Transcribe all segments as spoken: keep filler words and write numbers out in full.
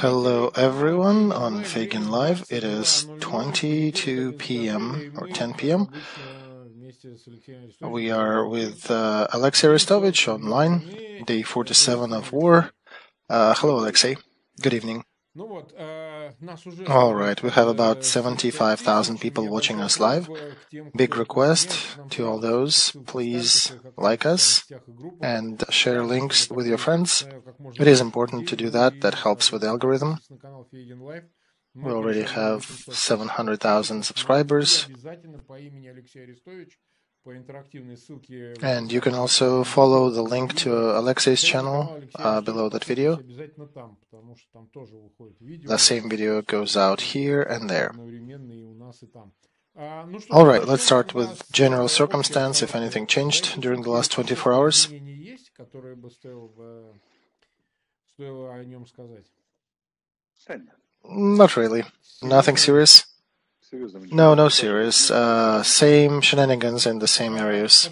Hello everyone on Feygin Live. It is twenty-two p m or ten p m We are with uh, Alexey Arestovych online, day forty-seven of war. Uh, hello Alexey, good evening. All right, we have about seventy-five thousand people watching us live. Big request to all those, please like us and share links with your friends. It is important to do that, that helps with the algorithm. We already have seven hundred thousand subscribers. And you can also follow the link to Alexey's channel uh, below that video. The same video goes out here and there. All right, let's start with general circumstance, if anything changed during the last twenty-four hours. Not really. Nothing serious. No, no serious. Uh, same shenanigans in the same areas.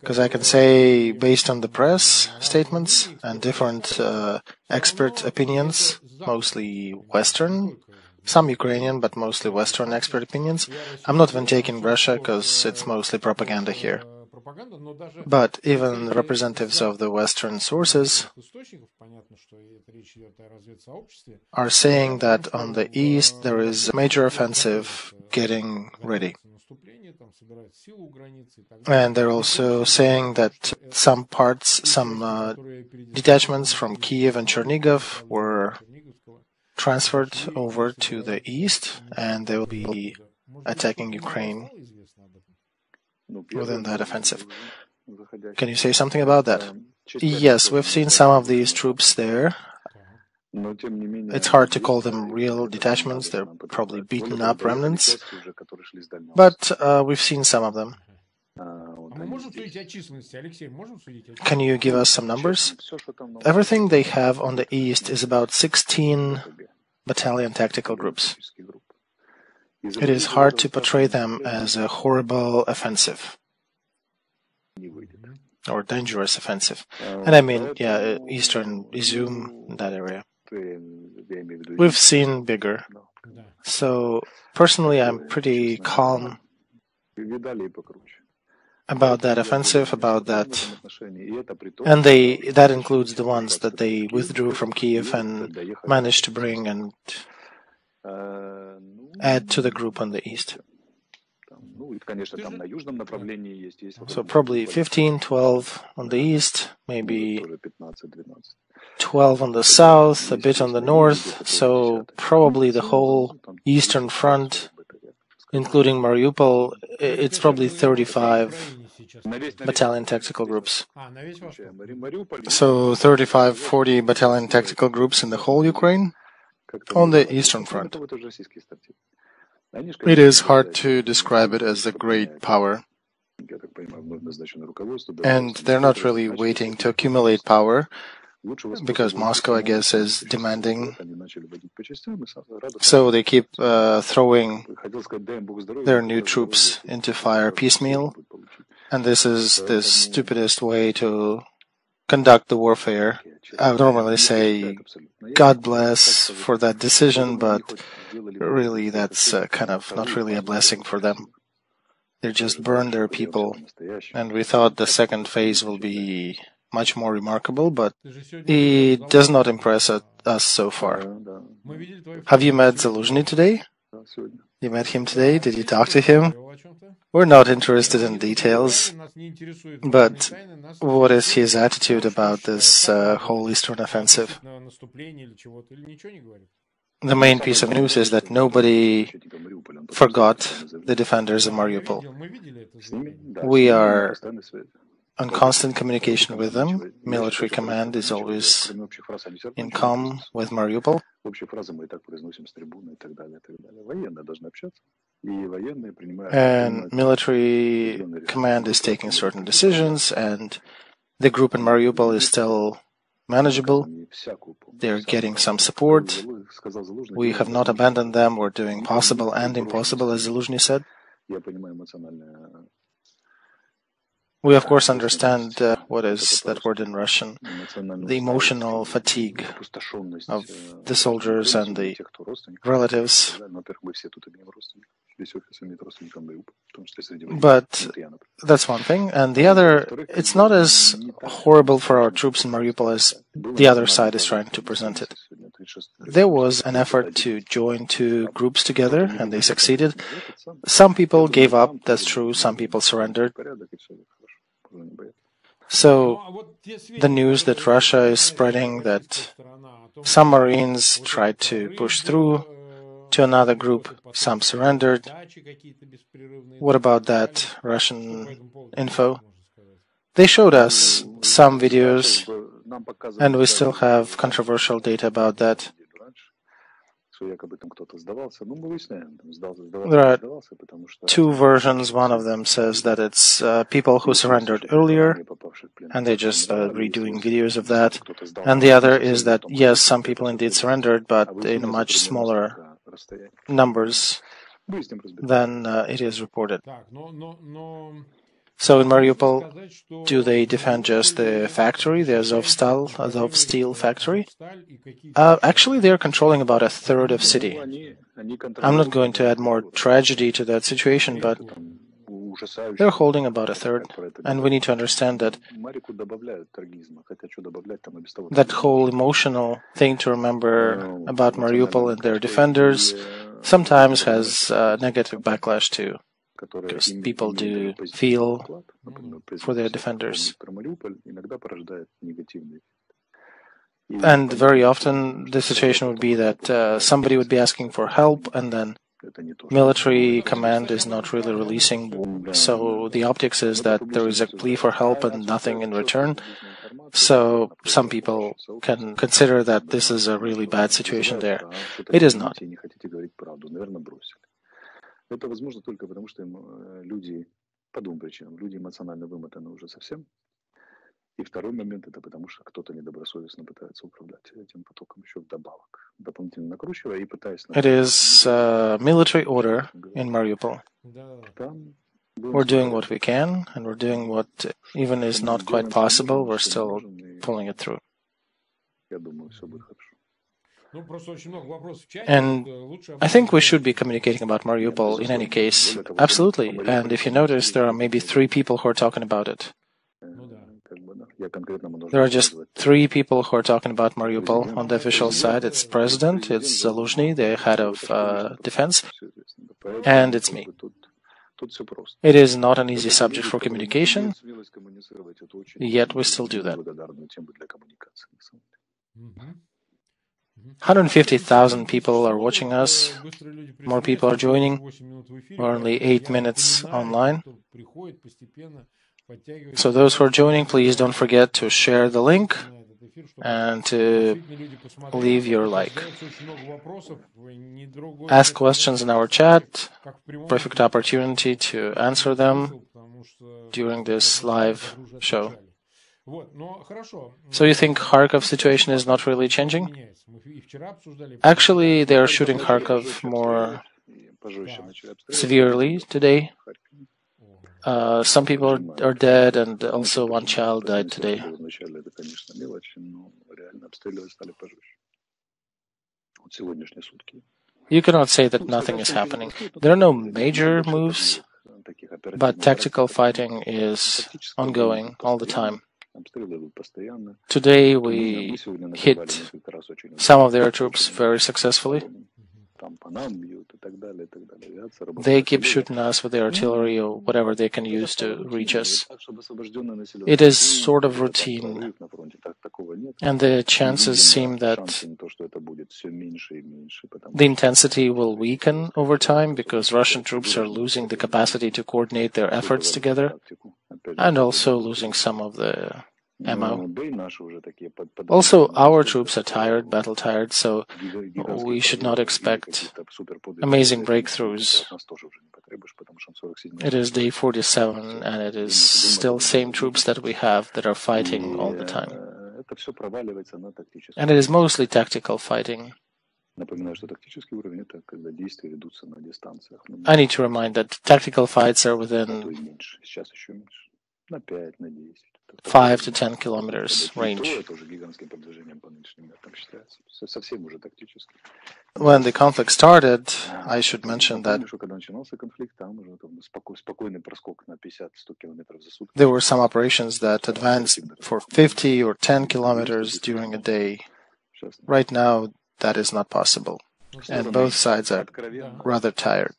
Because I can say, based on the press statements and different uh, expert opinions, mostly Western, some Ukrainian, but mostly Western expert opinions. I'm not even taking Russia, because it's mostly propaganda here. But even representatives of the Western sources are saying that on the east there is a major offensive getting ready. And they're also saying that some parts, some uh, detachments from Kyiv and Chernihiv were transferred over to the east, and they will be attacking Ukraine within that offensive. Can you say something about that? Yes, we've seen some of these troops there. It's hard to call them real detachments, they're probably beaten up remnants, but uh, we've seen some of them. Can you give us some numbers? Everything they have on the east is about sixteen battalion tactical groups. It is hard to portray them as a horrible offensive, or dangerous offensive. And I mean, yeah, eastern Izum, that area. We've seen bigger. So, personally, I'm pretty calm about that offensive, about that, and they that includes the ones that they withdrew from Kyiv and managed to bring and add to the group on the east. So probably fifteen, twelve on the east, maybe twelve on the south, a bit on the north, so probably the whole eastern front, including Mariupol, it's probably thirty-five battalion tactical groups. So thirty-five, forty battalion tactical groups in the whole Ukraine? On the Eastern Front. It is hard to describe it as a great power, and they're not really waiting to accumulate power, because Moscow, I guess, is demanding, so they keep uh, throwing their new troops into fire piecemeal, and this is the stupidest way to conduct the warfare. I would normally say, God bless for that decision, but really that's uh, kind of not really a blessing for them. They just burn their people, and we thought the second phase will be much more remarkable, but it does not impress us so far. Have you met Zaluzhny today? You met him today? Did you talk to him? We're not interested in details, but what is his attitude about this uh, whole Eastern offensive? The main piece of news is that nobody forgot the defenders of Mariupol. We are on constant communication with them. Military command is always in calm with Mariupol. And military command is taking certain decisions, and the group in Mariupol is still manageable. They're getting some support. We have not abandoned them. We're doing possible and impossible, as Zaluzhny said. We, of course, understand uh, what is that word in Russian, the emotional fatigue of the soldiers and the relatives. But that's one thing. And the other, it's not as horrible for our troops in Mariupol as the other side is trying to present it. There was an effort to join two groups together, and they succeeded. Some people gave up, that's true, some people surrendered. So the news that Russia is spreading, that some Marines tried to push through to another group, some surrendered. What about that Russian info? They showed us some videos, and we still have controversial data about that. There are two versions. One of them says that it's uh, people who surrendered earlier, and they're just uh, redoing videos of that. And the other is that, yes, some people indeed surrendered, but in much smaller numbers than uh, it is reported. So in Mariupol, do they defend just the factory, the Azovstal, Azov Steel factory? Uh, actually, they're controlling about a third of city. I'm not going to add more tragedy to that situation, but they're holding about a third, and we need to understand that that whole emotional thing to remember about Mariupol and their defenders sometimes has a negative backlash too. Because people do feel for their defenders. And very often the situation would be that uh, somebody would be asking for help, and then military command is not really releasing. So the optics is that there is a plea for help and nothing in return. So some people can consider that this is a really bad situation there. It is not. Это возможно только потому, что им люди по двум причинам. Люди эмоционально вымотаны уже совсем. И второй момент – это потому, что кто-то недобросовестно пытается управлять этим потоком еще вдобавок, дополнительно накручивая и пытаясь... It is a military order in Mariupol. We're doing what we can, and we're doing what even is not quite possible. We're still pulling it through. Я думаю, все будет хорошо. And I think we should be communicating about Mariupol in any case. Absolutely. And if you notice, there are maybe three people who are talking about it. There are just three people who are talking about Mariupol on the official side. It's President, it's Zaluzhny, the head of uh, defense, and it's me. It is not an easy subject for communication, yet we still do that. Mm-hmm. one hundred fifty thousand people are watching us, more people are joining, we're only eight minutes online. So those who are joining, please don't forget to share the link and to leave your like. Ask questions in our chat, perfect opportunity to answer them during this live show. So you think Kharkov situation is not really changing? Actually, they are shooting Kharkov more severely today. Uh, some people are dead, and also one child died today. You cannot say that nothing is happening. There are no major moves, but tactical fighting is ongoing all the time. Today we hit some of their troops very successfully. They keep shooting us with their artillery or whatever they can use to reach us. It is sort of routine, and the chances seem that the intensity will weaken over time because Russian troops are losing the capacity to coordinate their efforts together and also losing some of the ammo. Also, our troops are tired, battle tired, so we should not expect amazing breakthroughs. It is day forty-seven, and it is still same troops that we have that are fighting all the time. And it is mostly tactical fighting. I need to remind that tactical fights are within five to ten kilometers range. When the conflict started, I should mention that there were some operations that advanced for fifty or ten kilometers during a day. Right now, that is not possible, and both sides are rather tired.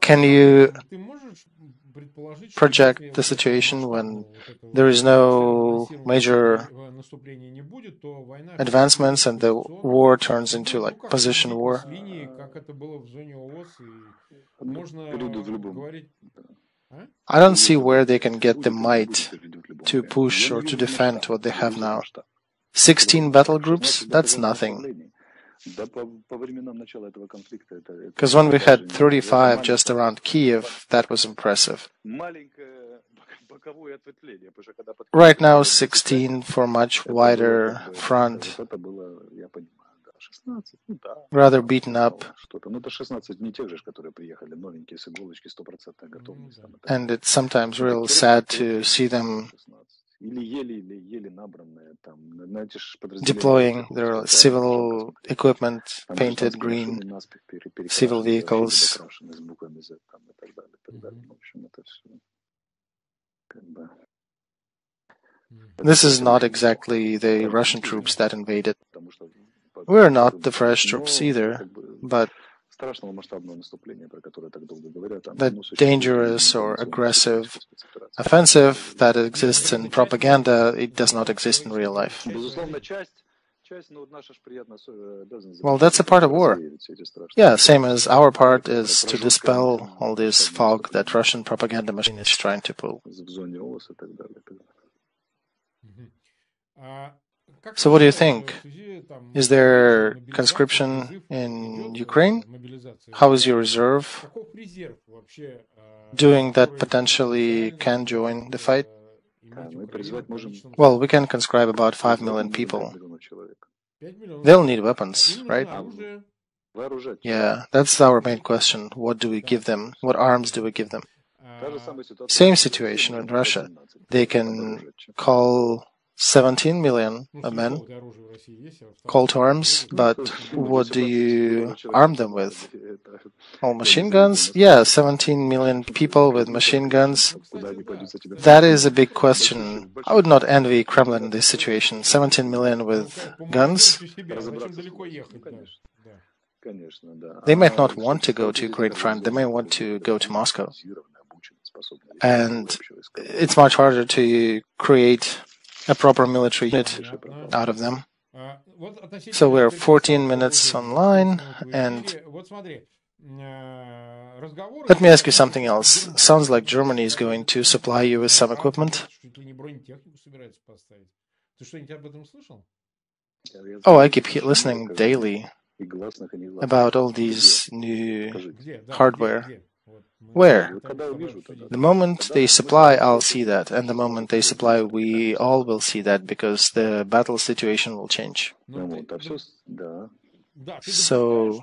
Can you project the situation when there is no major advancements and the war turns into like position war? I don't see where they can get the might to push or to defend what they have now. sixteen battle groups? That's nothing. Because when we had thirty-five just around Kyiv, that was impressive. Right now, sixteen for a much wider front, rather beaten up. And it's sometimes real sad to see them deploying their civil equipment, painted green, civil vehicles. This is not exactly the Russian troops that invaded. We're not the fresh troops either, but the dangerous or aggressive offensive that exists in propaganda, it does not exist in real life. Well, that's a part of war. Yeah, same as our part is to dispel all this fog that Russian propaganda machine is trying to pull. Mm-hmm. So what do you think? Is there conscription in Ukraine? How is your reserve doing that potentially can join the fight? Well, we can conscribe about five million people. They'll need weapons, right? Yeah, that's our main question. What do we give them? What arms do we give them? Same situation in Russia. They can call seventeen million men, call to arms, but what do you arm them with? All machine guns? Yeah, seventeen million people with machine guns. That is a big question. I would not envy Kremlin in this situation. seventeen million with guns? They might not want to go to Ukraine front, they may want to go to Moscow. And it's much harder to create a proper military unit out of them. So we're fourteen minutes online, and let me ask you something else. Sounds like Germany is going to supply you with some equipment. Oh, I keep listening daily about all these new hardware. Where? The moment they supply, I'll see that, and the moment they supply, we all will see that, because the battle situation will change. So,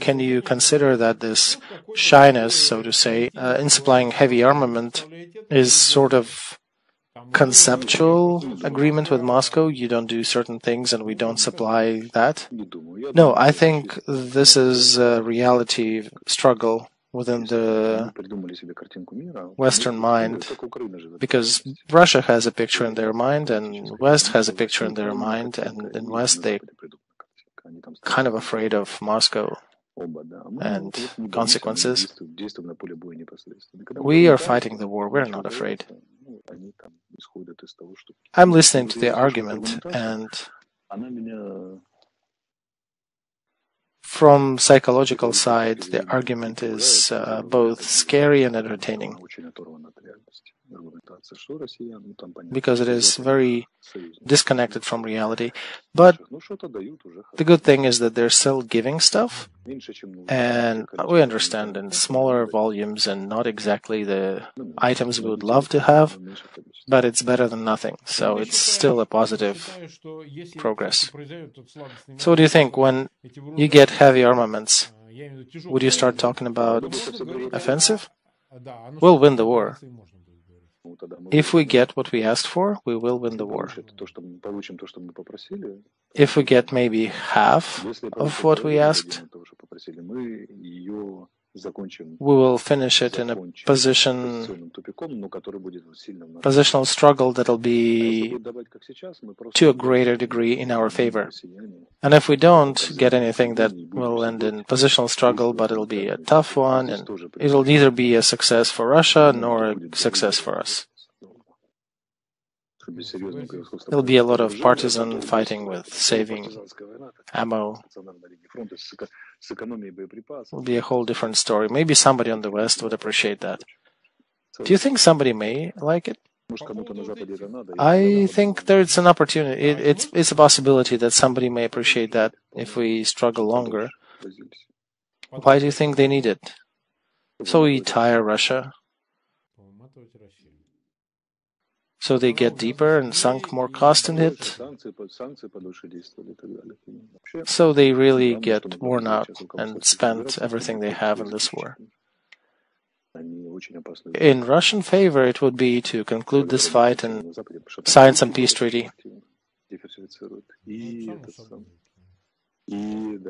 can you consider that this shyness, so to say, uh, in supplying heavy armament is sort of conceptual agreement with Moscow? You don't do certain things and we don't supply that? No, I think this is a reality struggle within the Western mind, because Russia has a picture in their mind and West has a picture in their mind, and in West they're kind of afraid of Moscow and consequences. We are fighting the war, we're not afraid. I'm listening to the argument, and from psychological side, the argument is uh, both scary and entertaining. because it is very disconnected from reality. But the good thing is that they're still giving stuff, and we understand in smaller volumes and not exactly the items we would love to have, but it's better than nothing, so it's still a positive progress. So what do you think, when you get heavy armaments, would you start talking about offensive? We'll win the war. If we get what we asked for, we will win the war. If we get maybe half of what we asked, we will finish it in a position, positional struggle that'll be to a greater degree in our favor. And if we don't get anything, that will end in positional struggle, but it'll be a tough one, and it'll neither be a success for Russia nor a success for us. There'll be a lot of partisan fighting with saving ammo. It'll be a whole different story. Maybe somebody on the West would appreciate that. Do you think somebody may like it? I think there's an opportunity. It, it's, it's a possibility that somebody may appreciate that if we struggle longer. Why do you think they need it? So we tire Russia. So they get deeper and sunk more cost in it. So they really get worn out and spent everything they have in this war. In Russian favor, it would be to conclude this fight and sign some peace treaty.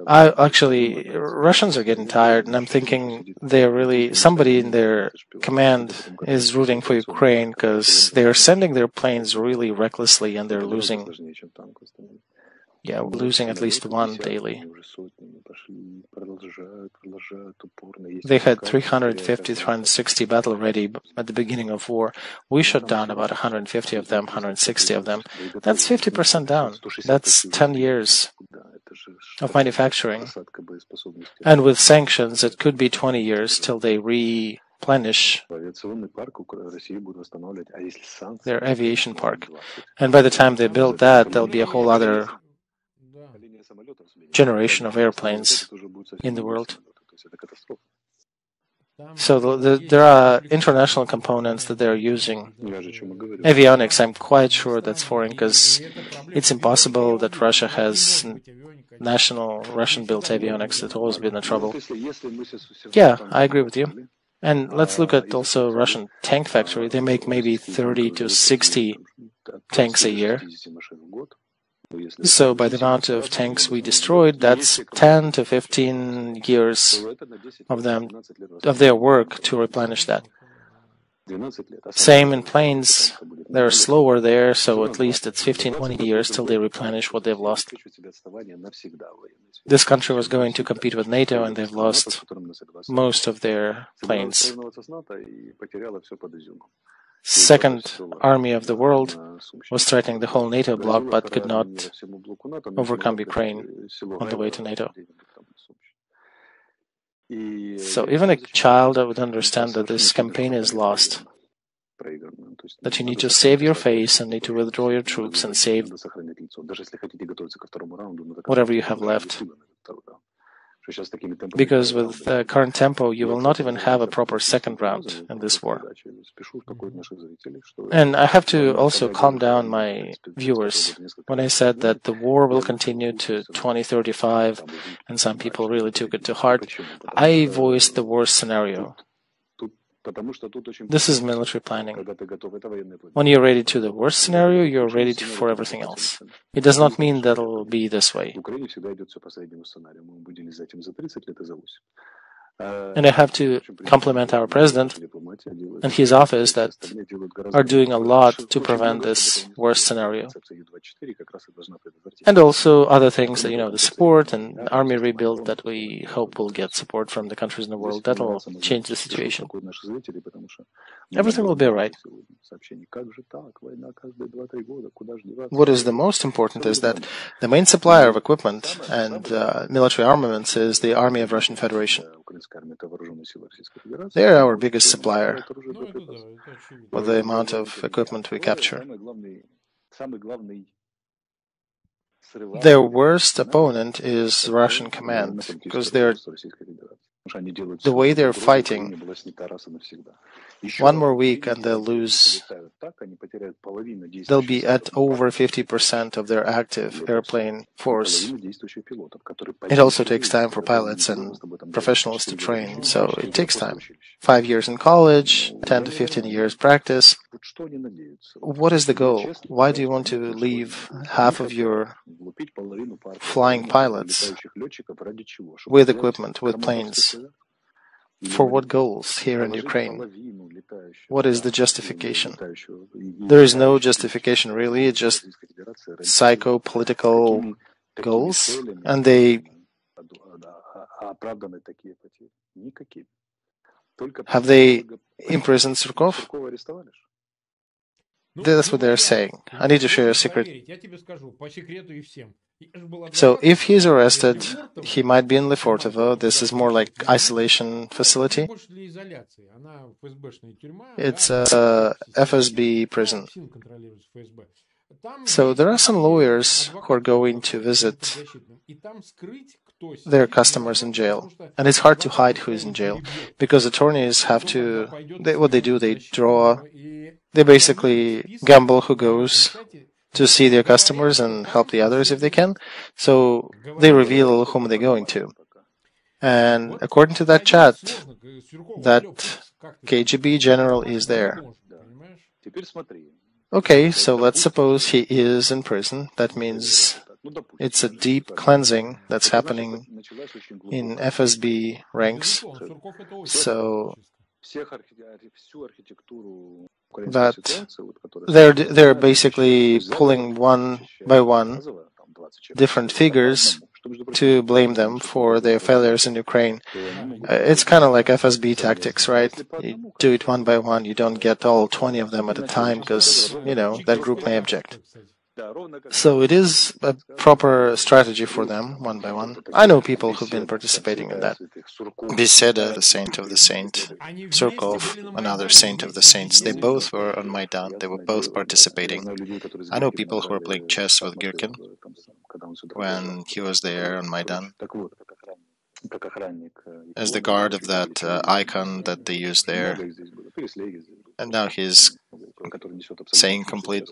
I, actually, Russians are getting tired, and I'm thinking they're really, somebody in their command is rooting for Ukraine because they're sending their planes really recklessly and they're losing, yeah, losing at least one daily. They had three hundred fifty, three hundred sixty battle ready at the beginning of war. We shut down about one hundred fifty of them, one hundred sixty of them. That's fifty percent down. That's ten years. Of manufacturing, and with sanctions it could be twenty years till they replenish their aviation park, and by the time they build that, there'll be a whole other generation of airplanes in the world. So the, the, there are international components that they're using. Avionics, I'm quite sure that's foreign, because it's impossible that Russia has national Russian-built avionics. That's always been a trouble. Yeah, I agree with you. And let's look at also Russian tank factory. They make maybe thirty to sixty tanks a year. So by the amount of tanks we destroyed, that's ten to fifteen years of them, of their work to replenish that. Same in planes, they're slower there, so at least it's fifteen, twenty years till they replenish what they've lost. This country was going to compete with NATO, and they've lost most of their planes. Second army of the world was threatening the whole NATO bloc, but could not overcome Ukraine on the way to NATO. So even a child would understand that this campaign is lost, that you need to save your face and need to withdraw your troops and save whatever you have left. Because with the current tempo, you will not even have a proper second round in this war. And I have to also calm down my viewers when I said that the war will continue to twenty thirty-five, and some people really took it to heart. I voiced the worst scenario. This is military planning. When you're ready to the worst scenario, you're ready to, for everything else. It does not mean that it'll be this way. And I have to compliment our president and his office that are doing a lot to prevent this worst scenario. and also other things, you know, the support and army rebuild that we hope will get support from the countries in the world. That will change the situation. Everything will be all right. What is the most important is that the main supplier of equipment and uh, military armaments is the Army of Russian Federation. They are our biggest supplier with the amount of equipment we capture. Their worst opponent is Russian command, because they're the way they're fighting. One more week and they'll lose. They'll be at over fifty percent of their active airplane force. It also takes time for pilots and professionals to train, so it takes time. Five years in college, ten to fifteen years practice. What is the goal? Why do you want to leave half of your flying pilots with equipment, with planes? For what goals here in Ukraine? What is the justification? There is no justification, really. It's just psycho-political goals, and they have they imprisoned Surkov? That's what they're saying. I need to share a secret. So if he's arrested, he might be in Lefortovo. This is more like isolation facility. It's a F S B prison. So there are some lawyers who are going to visit their customers in jail. And it's hard to hide who is in jail, because attorneys have to... They, what they do, they draw... They basically gamble who goes to see their customers and help the others if they can. So they reveal whom they're going to. And according to that chat, that K G B general is there. Okay, so let's suppose he is in prison. That means it's a deep cleansing that's happening in F S B ranks. So... that they're, they're basically pulling one by one different figures to blame them for their failures in Ukraine. It's kind of like F S B tactics, right? You do it one by one, you don't get all twenty of them at a time, because, you know, that group may object. So it is a proper strategy for them, one by one. I know people who've been participating in that. Beseda, the saint of the saint, Surkov, another saint of the saints. They both were on Maidan, they were both participating. I know people who were playing chess with Girkin when he was there on Maidan, as the guard of that uh, icon that they used there. And now he's saying complete...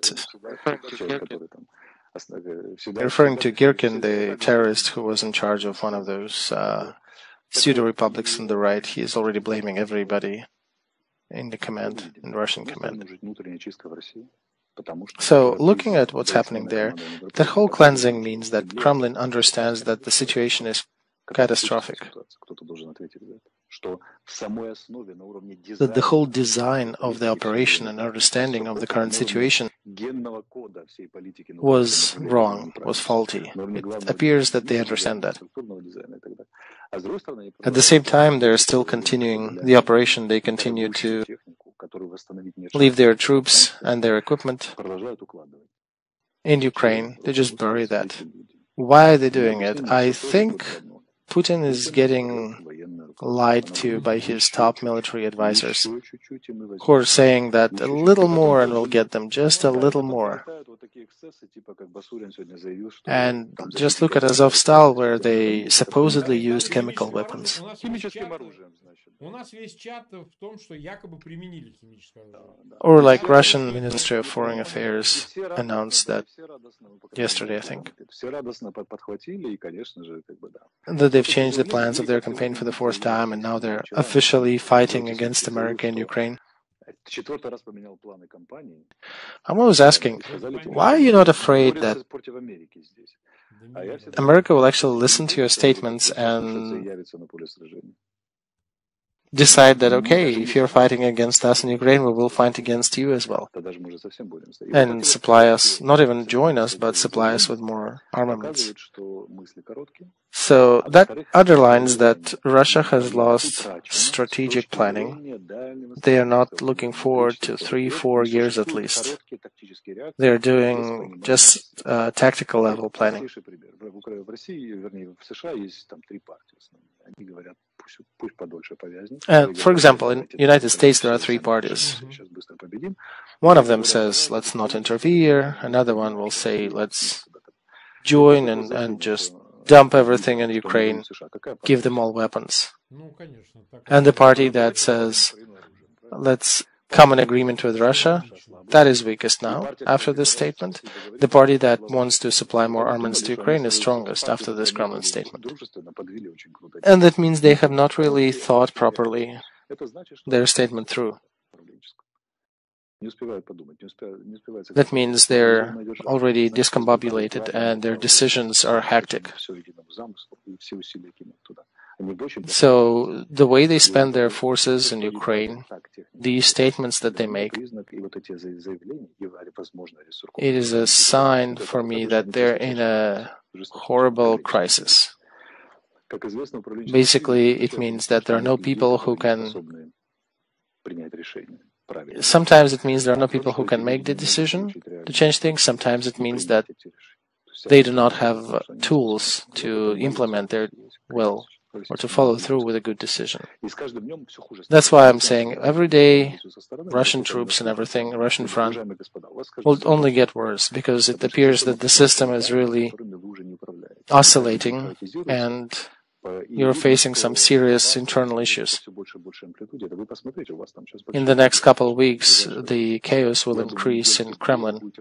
Referring to Girkin, the terrorist who was in charge of one of those uh, pseudo-republics on the right, he is already blaming everybody in the command, in Russian command. So, looking at what's happening there, the whole cleansing means that Kremlin understands that the situation is catastrophic. That the whole design of the operation and understanding of the current situation was wrong, was faulty. It appears that they understand that. At the same time, they're still continuing the operation. They continue to leave their troops and their equipment in Ukraine. They just bury that. Why are they doing it? I think Putin is getting lied to by his top military advisors, who are saying that a little more and we'll get them, just a little more. And just look at Azov Steel, where they supposedly used chemical weapons. Or like Russian Ministry of Foreign Affairs announced that yesterday, I think, that they've changed the plans of their campaign for the fourth time, and now they're officially fighting against America and Ukraine. I'm always asking, why are you not afraid that America will actually listen to your statements and decide that, okay, if you're fighting against us in Ukraine, we will fight against you as well, and supply us, not even join us, but supply us with more armaments. So that underlines that Russia has lost strategic planning. They are not looking forward to three, four years at least. They are doing just uh, tactical level planning. Uh, for example, in the United States, there are three parties. One of them says, let's not interfere. Another one will say, let's join and, and just dump everything in Ukraine, give them all weapons. And the party that says, let's come in agreement with Russia, that is weakest now, after this statement. The party that wants to supply more armaments to Ukraine is strongest after this Kremlin statement. And that means they have not really thought properly their statement through. That means they're already discombobulated and their decisions are hectic. So the way they spend their forces in Ukraine, these statements that they make, it is a sign for me that they're in a horrible crisis. Basically, it means that there are no people who can... Sometimes it means there are no people who can make the decision to change things. Sometimes it means that they do not have tools to implement their will or to follow through with a good decision. That's why I'm saying every day Russian troops and everything, Russian front, will only get worse, because it appears that the system is really oscillating and you're facing some serious internal issues. In the next couple of weeks, the chaos will increase in Kremlin,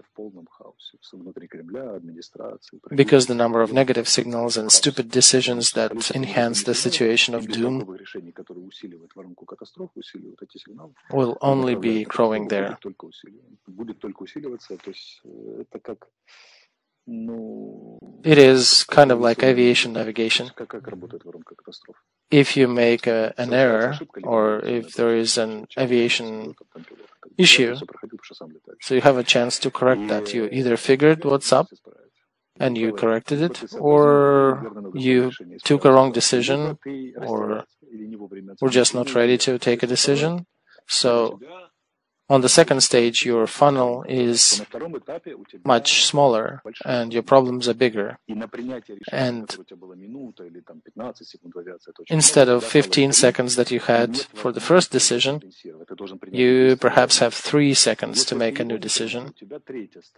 because the number of negative signals and stupid decisions that enhance the situation of doom will only be growing there. It is kind of like aviation navigation. If you make a, an error, or if there is an aviation issue, so you have a chance to correct that. You either figured what's up and you corrected it, or you took a wrong decision, or were just not ready to take a decision. So on the second stage, your funnel is much smaller and your problems are bigger. And instead of fifteen seconds that you had for the first decision, you perhaps have three seconds to make a new decision.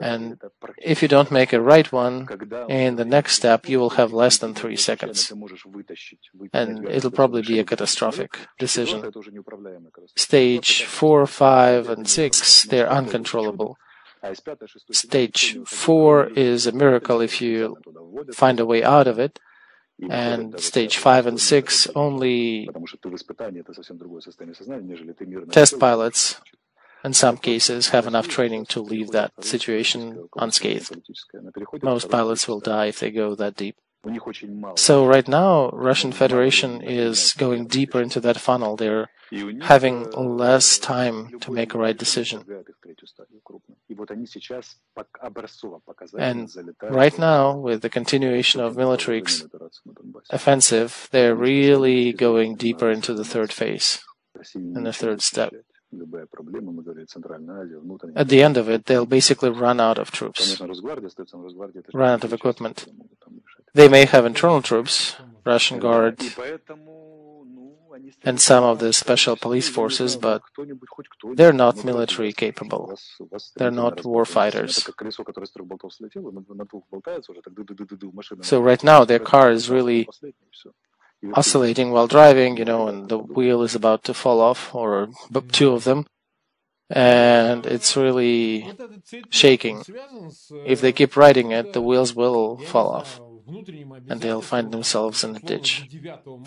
And if you don't make a right one, in the next step, you will have less than three seconds. And it'll probably be a catastrophic decision. Stage four, five, and six, they're uncontrollable. Stage four is a miracle if you find a way out of it, and stage five and six only test pilots, in some cases, have enough training to leave that situation unscathed. Most pilots will die if they go that deep. So right now, Russian Federation is going deeper into that funnel. They're having less time to make a right decision. And right now, with the continuation of military offensive, they're really going deeper into the third phase and the third step. At the end of it, they'll basically run out of troops, run out of equipment. They may have internal troops, Russian Guard, and some of the special police forces, but they're not military capable. They're not war fighters. So right now, their car is really oscillating while driving, you know, and the wheel is about to fall off, or two of them, and it's really shaking. If they keep riding it, the wheels will fall off, and they'll find themselves in a ditch.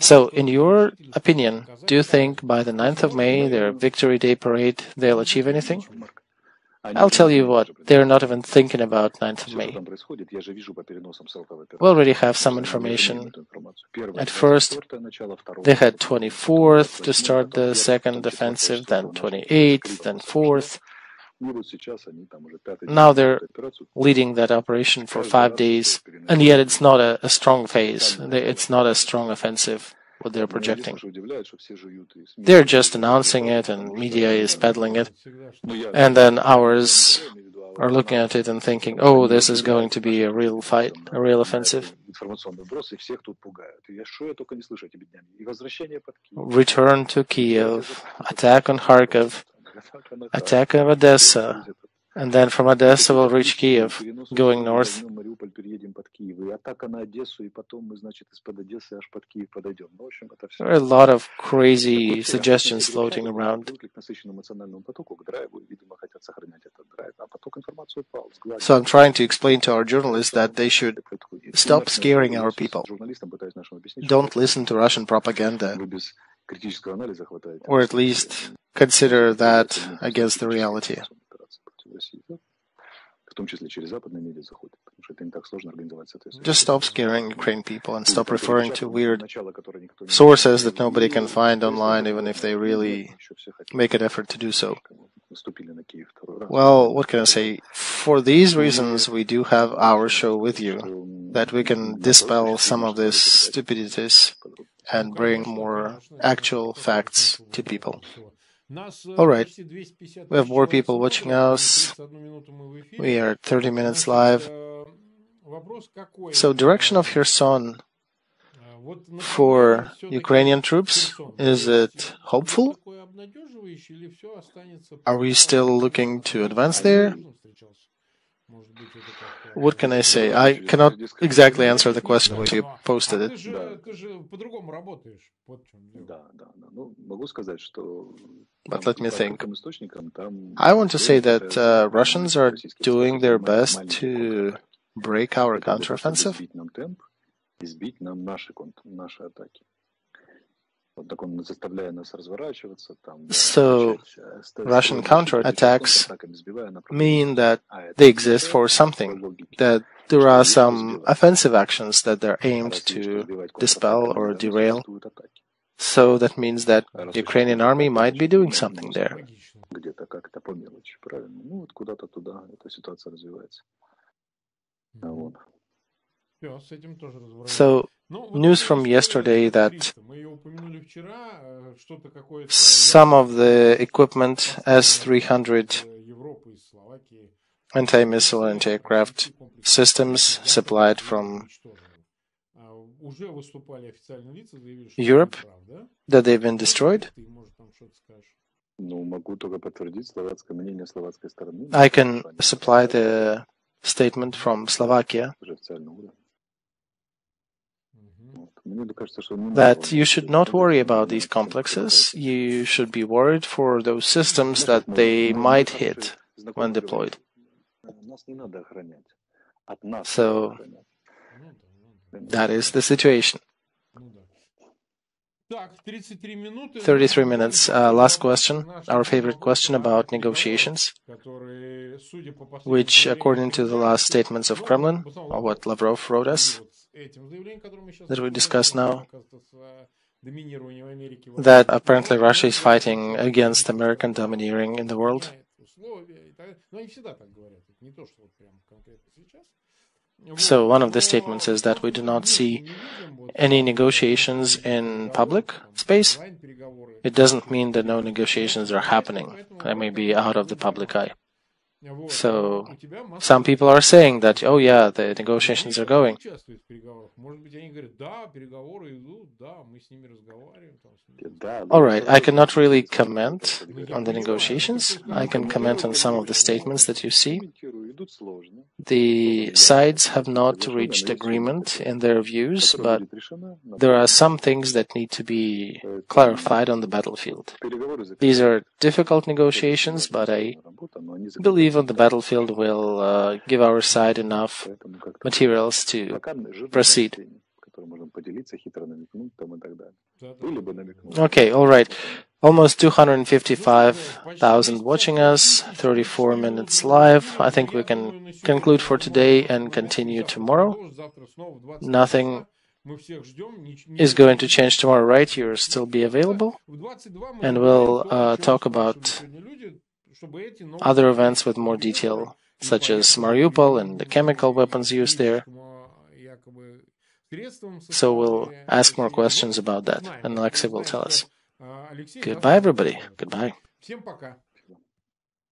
So, in your opinion, do you think by the ninth of May, their Victory Day parade, they'll achieve anything? I'll tell you what, they're not even thinking about ninth of May. We already have some information. At first, they had twenty-fourth to start the second offensive, then twenty-eighth, then fourth. Now they're leading that operation for five days, and yet it's not a, a strong phase, it's not a strong offensive, what they're projecting. They're just announcing it, and media is peddling it, and then ours are looking at it and thinking, oh, this is going to be a real fight, a real offensive. Return to Kyiv, attack on Kharkov, attack of Odessa, and then from Odessa we'll reach Kiev, going north. There are a lot of crazy suggestions floating around. So I'm trying to explain to our journalists that they should stop scaring our people. Don't listen to Russian propaganda, or at least consider that against the reality. Just stop scaring Ukraine people and stop referring to weird sources that nobody can find online, even if they really make an effort to do so. Well, what can I say? For these reasons, we do have our show with you, that we can dispel some of these stupidities and bring more actual facts to people. All right, we have more people watching us. We are thirty minutes live. So direction of Kherson for Ukrainian troops, is it hopeful? Are we still looking to advance there? What can I say? I cannot exactly answer the question which you posted it. But let me think. I want to say that uh, Russians are doing their best to break our counteroffensive. So, Russian counterattacks mean that they exist for something, that there are some offensive actions that they're aimed to dispel or derail. So that means that the Ukrainian army might be doing something there. So, news from yesterday that some of the equipment, S three hundred anti-missile, anti-aircraft systems supplied from Europe, that they've been destroyed. I can supply the statement from Slovakia that you should not worry about these complexes. You should be worried for those systems that they might hit when deployed. So, that is the situation. thirty-three minutes. Uh, last question, our favorite question about negotiations, which, according to the last statements of Kremlin, or what Lavrov wrote us, that we discuss now, that apparently Russia is fighting against American domineering in the world. So one of the statements is that we do not see any negotiations in public space. It doesn't mean that no negotiations are happening. They may be out of the public eye. So, some people are saying that, oh yeah, the negotiations are going. Alright, I cannot really comment on the negotiations. I can comment on some of the statements that you see. The sides have not reached agreement in their views, but there are some things that need to be clarified on the battlefield. These are difficult negotiations, but I believe on the battlefield will uh, give our side enough materials to proceed. Okay, all right. Almost two hundred fifty-five thousand watching us, thirty-four minutes live. I think we can conclude for today and continue tomorrow. Nothing is going to change tomorrow, right? You'll still be available, and we'll uh, talk about other events with more detail, such as Mariupol and the chemical weapons used there. So we'll ask more questions about that, and Alexey will tell us. Goodbye, everybody. Goodbye.